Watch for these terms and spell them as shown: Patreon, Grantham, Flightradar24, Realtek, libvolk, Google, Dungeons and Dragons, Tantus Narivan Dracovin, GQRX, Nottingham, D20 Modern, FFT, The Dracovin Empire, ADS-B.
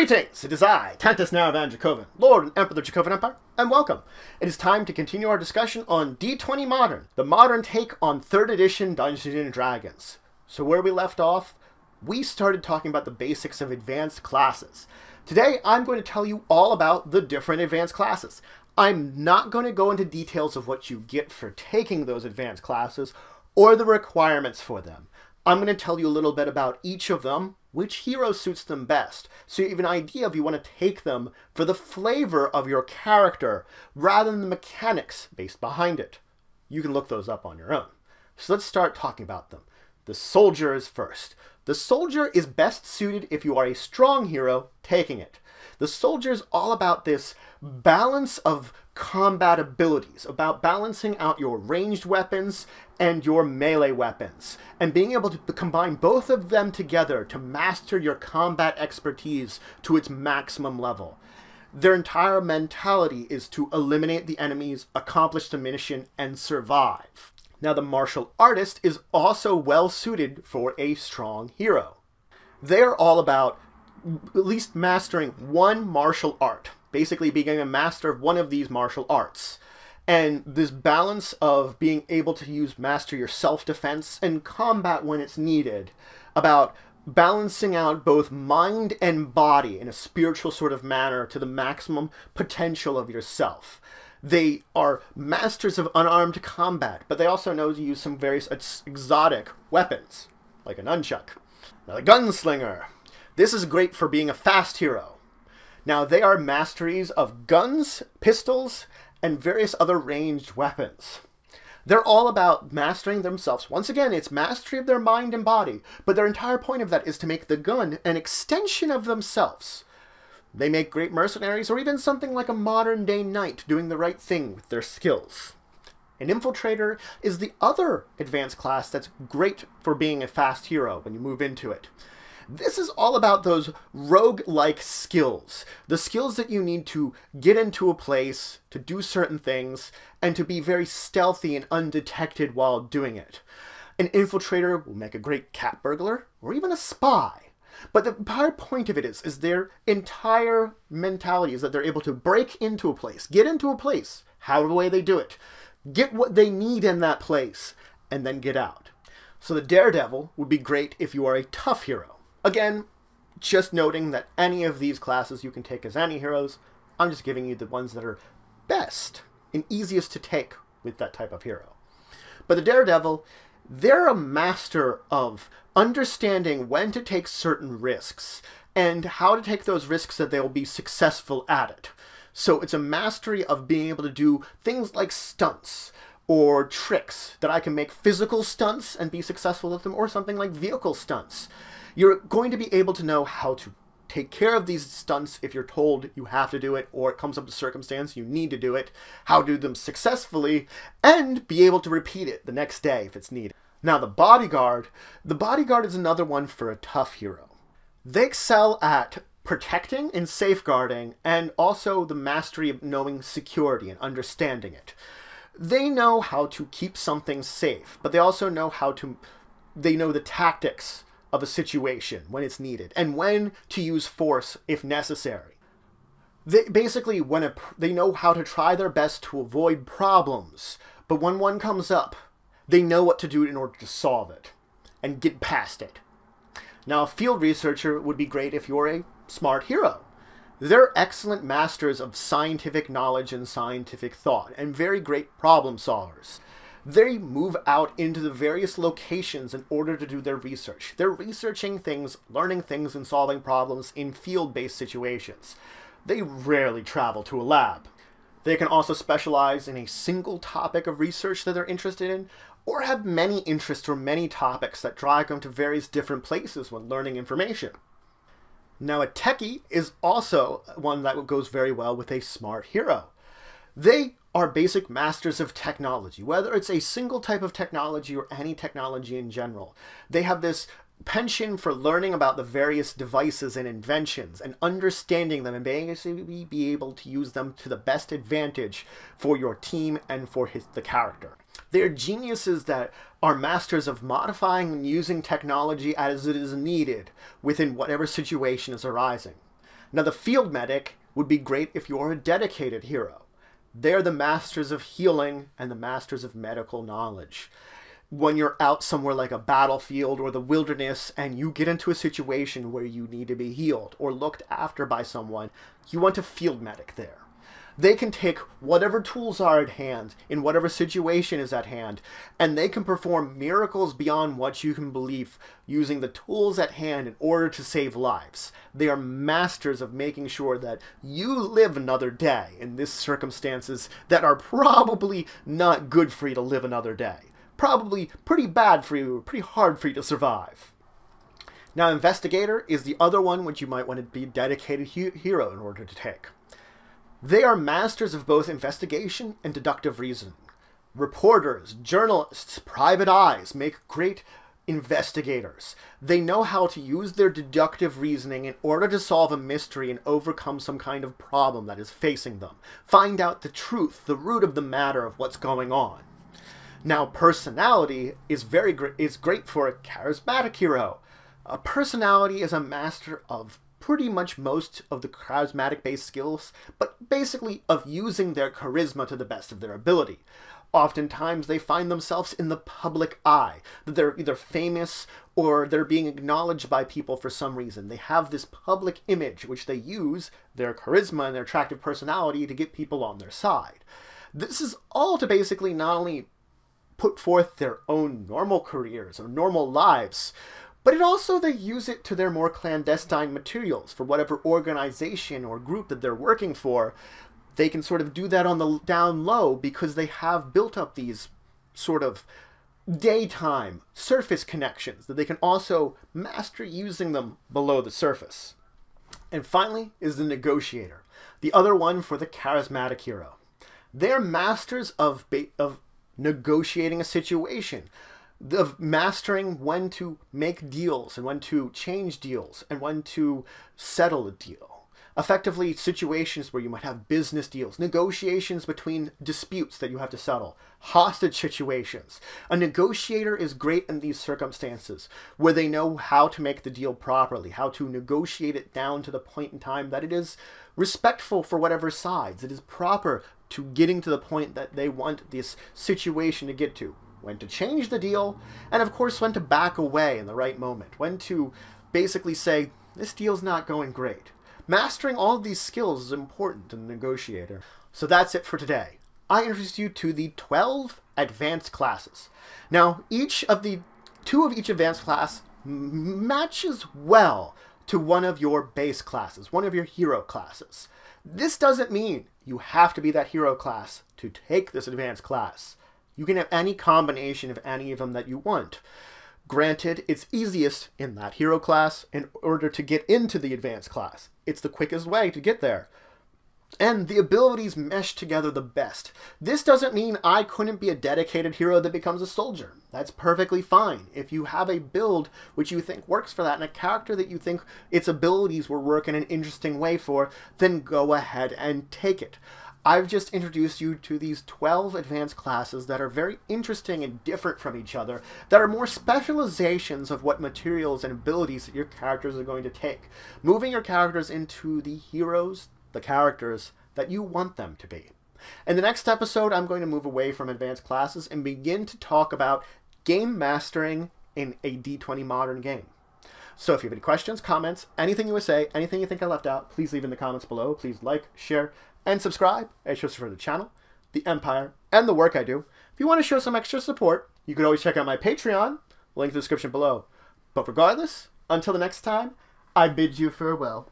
Greetings! It is I, Tantus Narivan Dracovin, Lord and Emperor of the Dracovin Empire, and welcome! It is time to continue our discussion on D20 Modern, the modern take on 3rd edition Dungeons and Dragons. So where we left off, we started talking about the basics of advanced classes. Today, I'm going to tell you all about the different advanced classes. I'm not going to go into details of what you get for taking those advanced classes, or the requirements for them. I'm going to tell you a little bit about each of them, which hero suits them best, so you have an idea if you want to take them for the flavor of your character, rather than the mechanics based behind it. You can look those up on your own. So let's start talking about them. The soldier is first. The soldier is best suited if you are a strong hero taking it. The soldier is all about this balance of combat abilities, about balancing out your ranged weapons and your melee weapons, and being able to combine both of them together to master your combat expertise to its maximum level. Their entire mentality is to eliminate the enemies, accomplish the mission, and survive. Now, the martial artist is also well suited for a strong hero. They are all about at least mastering one martial art, basically being a master of one of these martial arts. And this balance of being able to master your self-defense and combat when it's needed, about balancing out both mind and body in a spiritual sort of manner to the maximum potential of yourself. They are masters of unarmed combat, but they also know to use some various exotic weapons, like an nunchuck. Now, the gunslinger. This is great for being a fast hero. Now, they are masteries of guns, pistols, and various other ranged weapons. They're all about mastering themselves. Once again, it's mastery of their mind and body, but their entire point of that is to make the gun an extension of themselves. They make great mercenaries, or even something like a modern-day knight doing the right thing with their skills. An infiltrator is the other advanced class that's great for being a fast hero when you move into it. This is all about those rogue-like skills, the skills that you need to get into a place, to do certain things, and to be very stealthy and undetected while doing it. An infiltrator will make a great cat burglar, or even a spy. But the entire point of it is their entire mentality is that they're able to break into a place, get into a place, however way they do it, get what they need in that place, and then get out. So the daredevil would be great if you are a tough hero. Again, just noting that any of these classes you can take as any heroes. I'm just giving you the ones that are best and easiest to take with that type of hero. But the daredevil, they're a master of understanding when to take certain risks and how to take those risks that they'll be successful at it. So it's a mastery of being able to do things like stunts or tricks, that I can make physical stunts and be successful at them, or something like vehicle stunts. You're going to be able to know how to take care of these stunts if you're told you have to do it, or it comes up to circumstance you need to do it, how to do them successfully, and be able to repeat it the next day if it's needed. Now, the bodyguard. The bodyguard is another one for a tough hero. They excel at protecting and safeguarding, and also the mastery of knowing security and understanding it. They know how to keep something safe, but they also know how to, they know the tactics of a situation when it's needed, and when to use force if necessary. They basically, they know how to try their best to avoid problems, but when one comes up, they know what to do in order to solve it and get past it. Now, a field researcher would be great if you're a smart hero. They're excellent masters of scientific knowledge and scientific thought, and very great problem solvers. They move out into the various locations in order to do their research. They're researching things, learning things, and solving problems in field-based situations. They rarely travel to a lab. They can also specialize in a single topic of research that they're interested in, or have many interests or many topics that drive them to various different places when learning information. Now, a techie is also one that goes very well with a smart hero. They are basic masters of technology, whether it's a single type of technology or any technology in general. They have this penchant for learning about the various devices and inventions and understanding them and basically be able to use them to the best advantage for your team and for the character. They are geniuses that are masters of modifying and using technology as it is needed within whatever situation is arising. Now, the field medic would be great if you're a dedicated hero. They're the masters of healing and the masters of medical knowledge. When you're out somewhere like a battlefield or the wilderness and you get into a situation where you need to be healed or looked after by someone, you want a field medic there. They can take whatever tools are at hand, in whatever situation is at hand, and they can perform miracles beyond what you can believe using the tools at hand in order to save lives. They are masters of making sure that you live another day in these circumstances that are probably not good for you to live another day. Probably pretty bad for you, pretty hard for you to survive. Now, investigator is the other one which you might want to be a dedicated hero in order to take. They are masters of both investigation and deductive reasoning. Reporters, journalists, private eyes make great investigators. They know how to use their deductive reasoning in order to solve a mystery and overcome some kind of problem that is facing them. Find out the truth, the root of the matter of what's going on. Now, personality is great for a charismatic hero. A personality is a master of pretty much most of the charismatic-based skills, but basically of using their charisma to the best of their ability. Oftentimes, they find themselves in the public eye, that they're either famous or they're being acknowledged by people for some reason. They have this public image, which they use, their charisma and their attractive personality, to get people on their side. This is all to basically not only put forth their own normal careers or normal lives, but it also they use it to their more clandestine materials for whatever organization or group that they're working for. They can sort of do that on the down low because they have built up these sort of daytime surface connections that they can also master using them below the surface. And finally is the negotiator, the other one for the charismatic hero. They're masters of negotiating a situation, of mastering when to make deals and when to change deals and when to settle a deal. Effectively, situations where you might have business deals, negotiations between disputes that you have to settle, hostage situations. A negotiator is great in these circumstances where they know how to make the deal properly, how to negotiate it down to the point in time that it is respectful for whatever sides. It is proper to getting to the point that they want this situation to get to. When to change the deal, and of course when to back away in the right moment, when to basically say, this deal's not going great. Mastering all of these skills is important in a negotiator. So that's it for today. I introduced you to the 12 advanced classes. Now, two of each advanced class matches well to one of your base classes, one of your hero classes. This doesn't mean you have to be that hero class to take this advanced class. You can have any combination of any of them that you want. Granted, it's easiest in that hero class in order to get into the advanced class. It's the quickest way to get there. And the abilities mesh together the best. This doesn't mean I couldn't be a dedicated hero that becomes a soldier. That's perfectly fine. If you have a build which you think works for that and a character that you think its abilities will work in an interesting way for, then go ahead and take it. I've just introduced you to these 12 advanced classes that are very interesting and different from each other, that are more specializations of what materials and abilities that your characters are going to take, moving your characters into the heroes, the characters that you want them to be. In the next episode, I'm going to move away from advanced classes and begin to talk about game mastering in a D20 modern game. So if you have any questions, comments, anything you would say, anything you think I left out, please leave in the comments below. Please like, share, and subscribe. It shows for the channel, the Empire, and the work I do. If you want to show some extra support, you can always check out my Patreon, link in the description below. But regardless, until the next time, I bid you farewell.